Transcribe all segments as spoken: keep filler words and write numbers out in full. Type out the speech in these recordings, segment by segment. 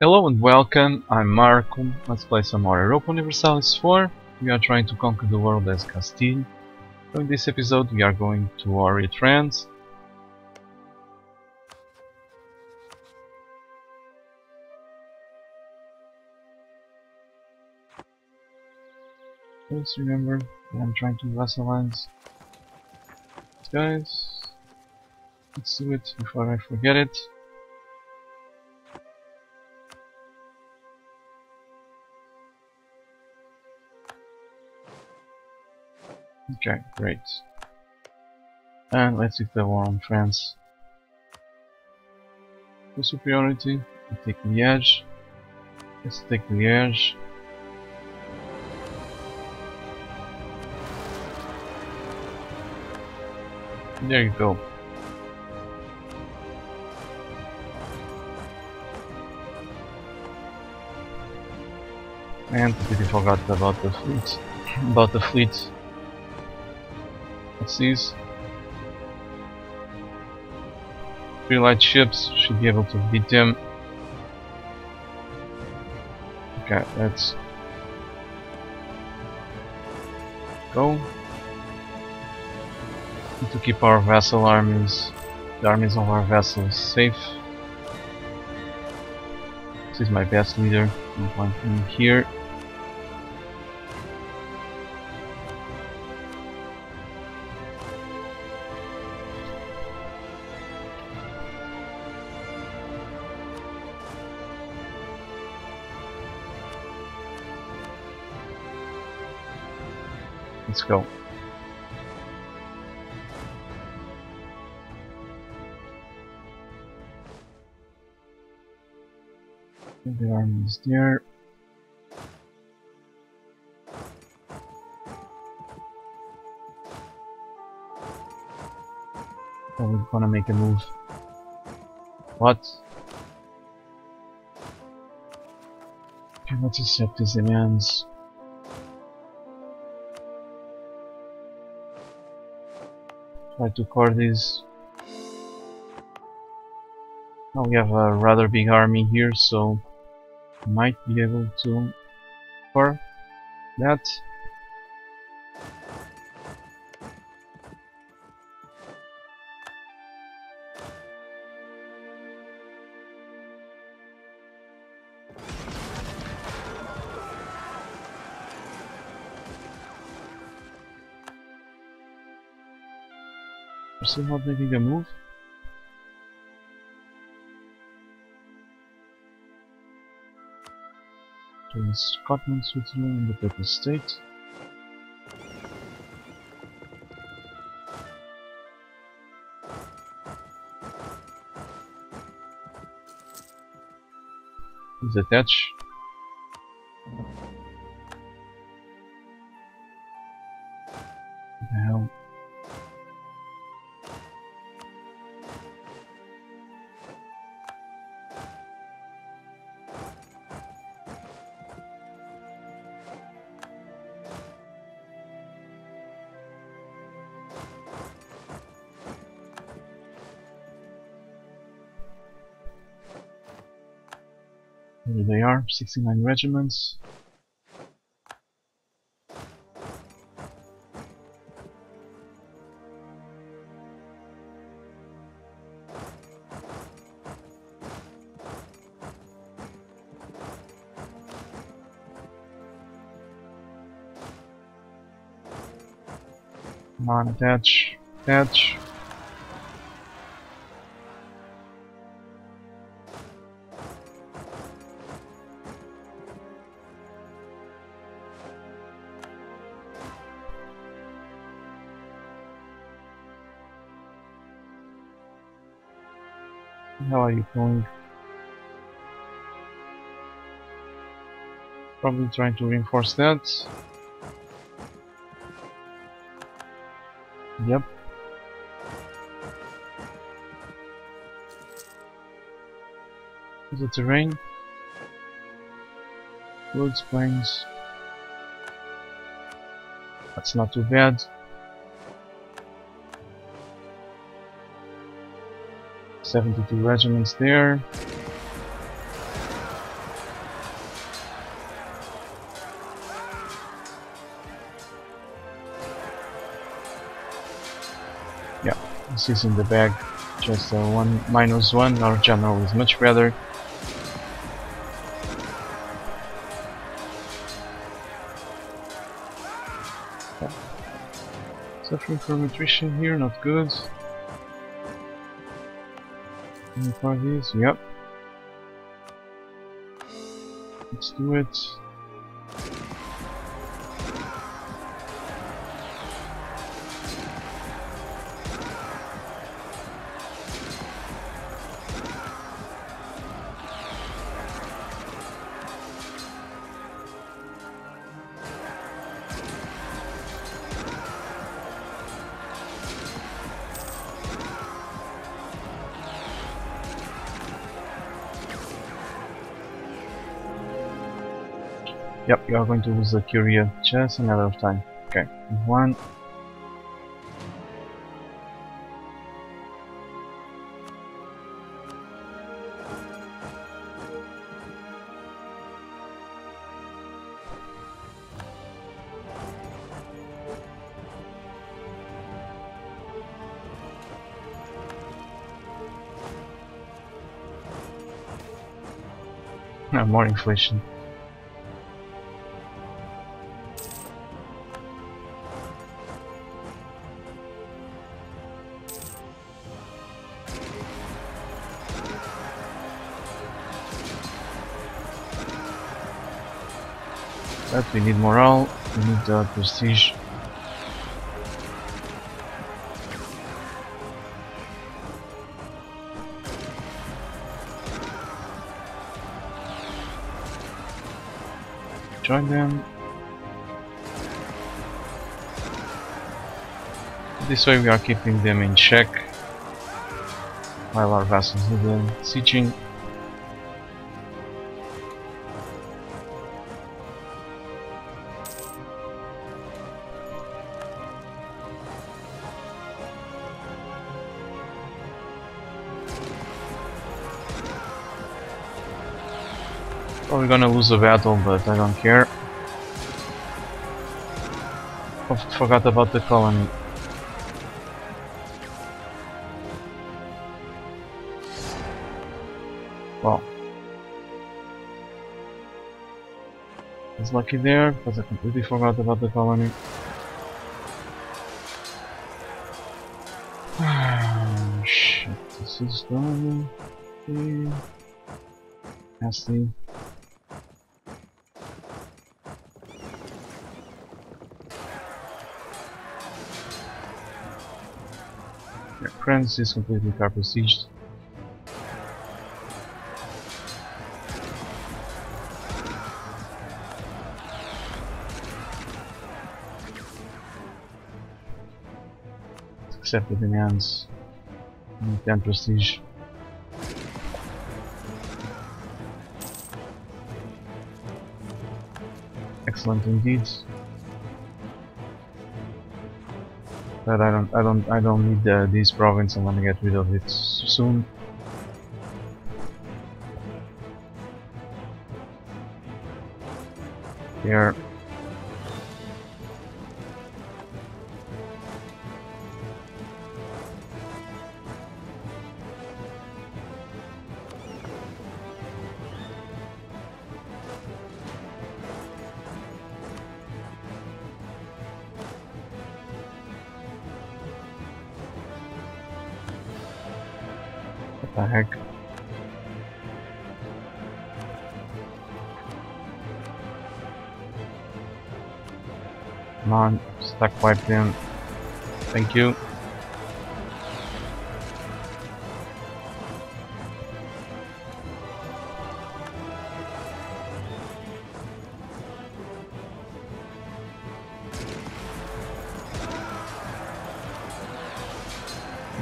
Hello and welcome, I'm Marco. Let's play some more Europa Universalis four. We are trying to conquer the world as Castile. In this episode we are going to war with France. Just remember that I'm trying to vassalize these guys. Let's do it before I forget it. Okay, great. And let's take the war on France. For superiority, we take Liège. Let's take Liège. There you go. And we forgot about the fleet. About the fleet. Seas. Three light ships should be able to beat them. Okay, let's go. Need to keep our vassal armies, the armies of our vassals, safe. This is my best leader. I'm planting here. Let's go. The army is there. Oh, we're gonna make a move. What? Okay, let's accept his demands. Try to core these. Now we have a rather big army here, so we might be able to core that. Still not making a move. To Scotland, Switzerland, and the Papal state. Is attached. Now. Here they are, sixty-nine regiments. Come on, attach, attach. How are you going? Probably trying to reinforce that. Yep. The terrain. Woods, plains. That's not too bad. seventy-two regiments there. This is in the bag, just a one minus one. Our general is much better. Suffering from attrition here, not good. Any parties? Yep. Let's do it. Yep, you are going to lose the Curia just another time. Okay, one. No, more inflation. But we need morale, we need uh, prestige. Join them. This way we are keeping them in check while our vassals do the sieging. We're gonna lose a battle, but I don't care. I forgot about the colony. Well, I was lucky there, but I completely forgot about the colony. Shit, this is done. Nasty. France is completely car besieged. Except the demands and ten prestige. Excellent indeed. But I don't, I don't, I don't need uh, this province. I'm gonna get rid of it soon. Here. The heck. Come on, stack wipe them. Thank you.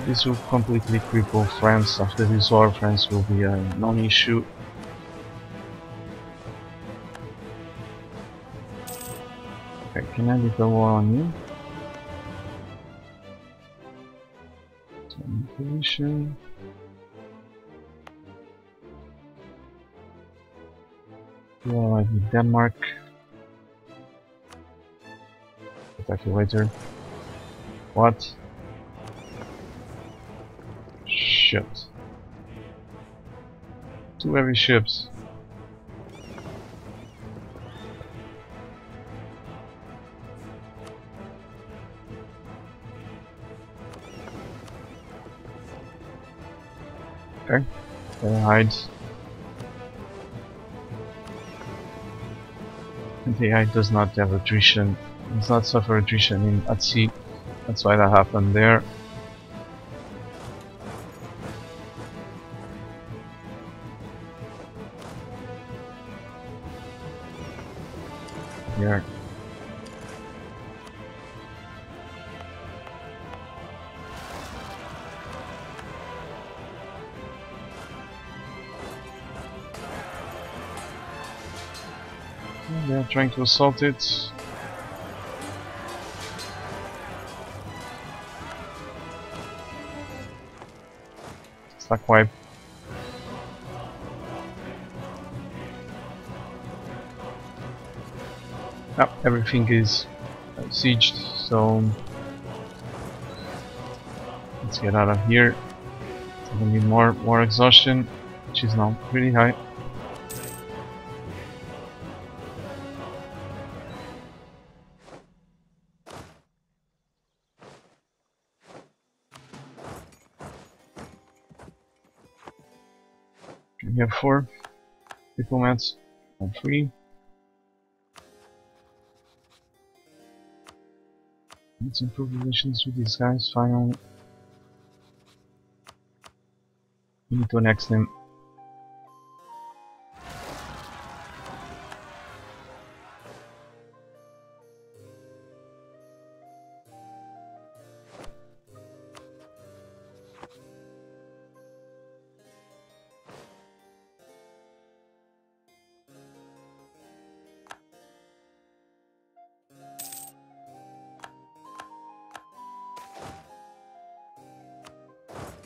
This will completely cripple France. After this war, France will be a non-issue. Okay, can I get the war on you? Translation. War with Denmark. Attack you later. What? ships. Two heavy ships. Okay, that hides. And the A I does not have attrition, does not suffer attrition in at sea. That's why that happened there. Here. And they're trying to assault it. Stack wipe. Now everything is uh, sieged, so let's get out of here. We need more more exhaustion, which is now pretty high. We have four diplomats and three. Let's improve relations with these guys finally. We need to annex them.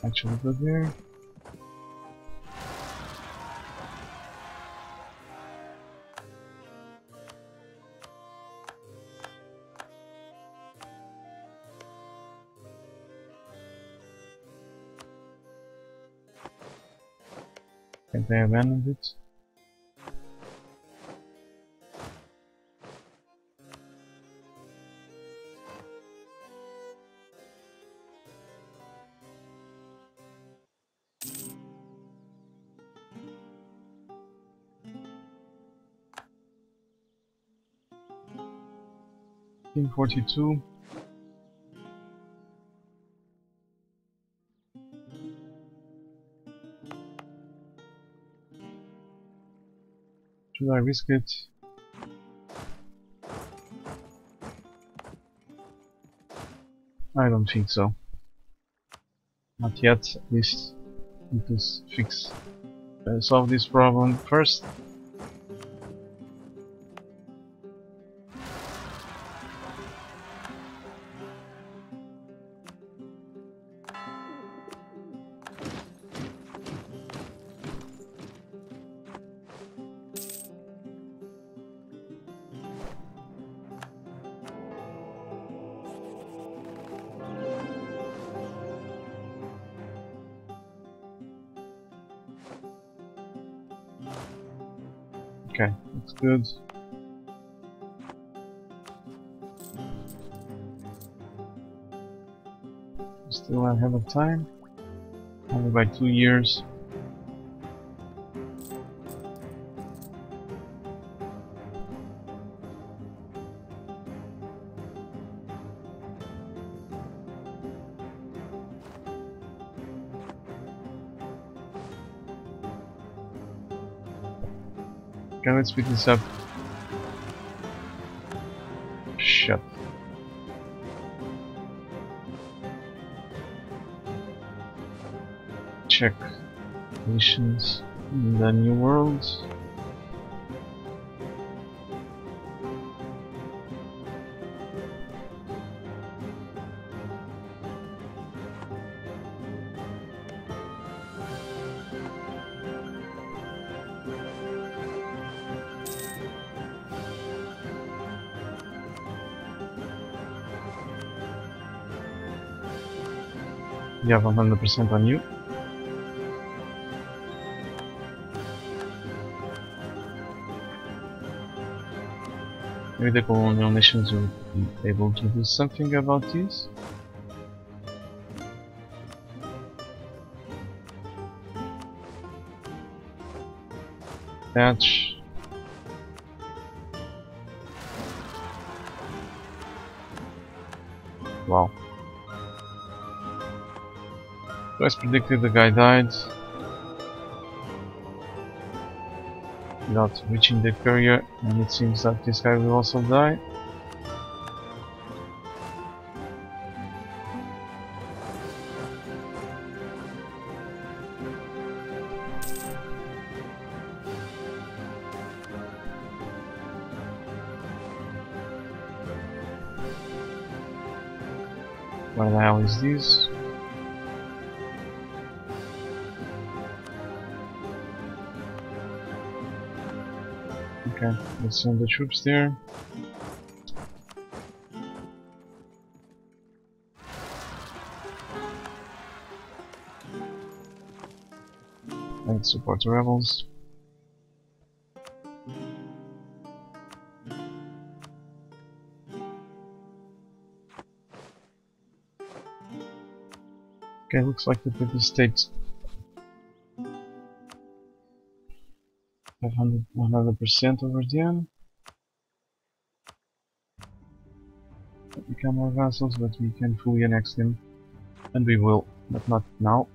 Actually, go there. Can they abandon it? forty-two. Should I risk it? I don't think so. Not yet, at least. Need to fix, uh, solve this problem first. Okay, that's good. Still ahead of time. Only by two years. Okay, let's speed this up. Shut. Check missions in the new world. You have one hundred percent on you. Maybe the colonial nations will be able to do something about this. That's wow. So as predicted, the guy died without reaching the carrier, and it seems that this guy will also die. What the hell is this? Okay, let's send the troops there. And support the rebels. Okay, looks like the Papal state have one hundred percent over them. They become our vassals, but we can fully annex them, and we will, but not now.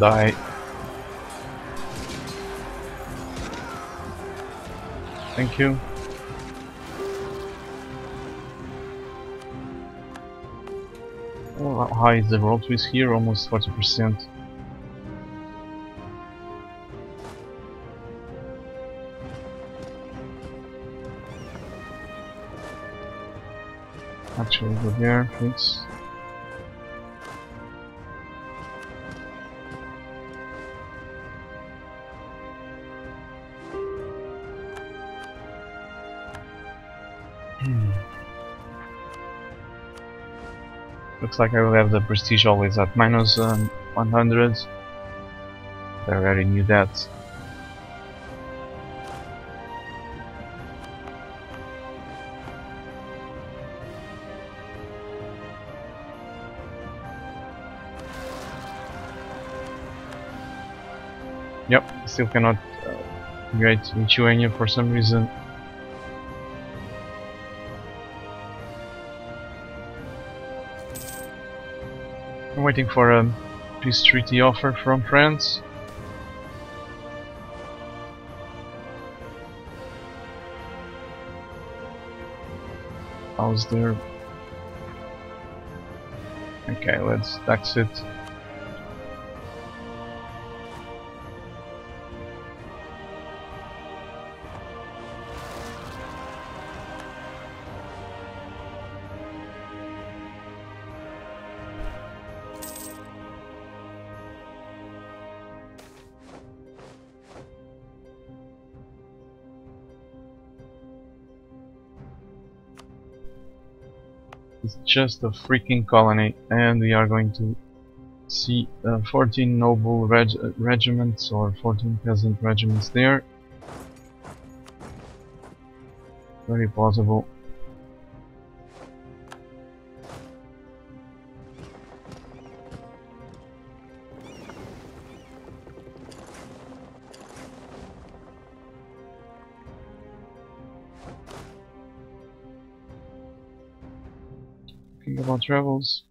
Die. Thank you. Well, how high is the world risk here? Almost forty percent. Actually, over there, please. Looks like I will have the prestige always at minus um, one hundred. I already knew that. Yep, still cannot uh, get Lithuania for some reason. I'm waiting for a peace treaty offer from France. How's there? Okay, let's tax it. It's just a freaking colony, and we are going to see uh, fourteen noble reg regiments or fourteen peasant regiments there. Very plausible. About rebels.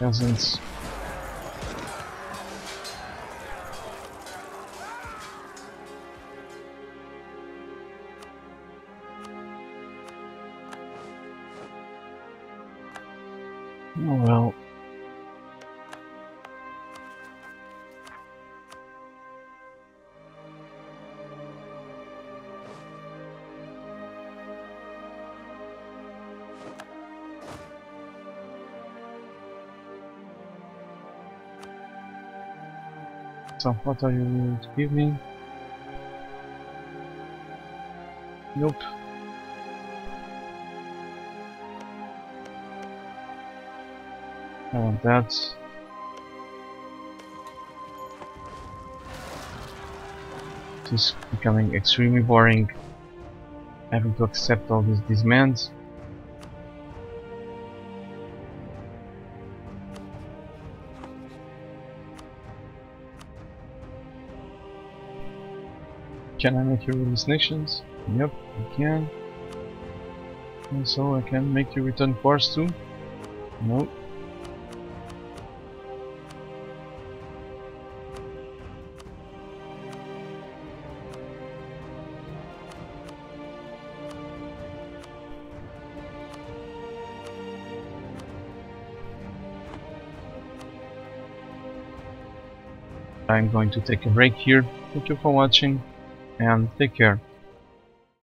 Peasants. Oh well. So what are you going to give me? Nope. I want that. It is becoming extremely boring having to accept all these demands. Can I make you release nations? Yep, I can. And so I can make you return force too? No. I'm going to take a break here. Thank you for watching and take care.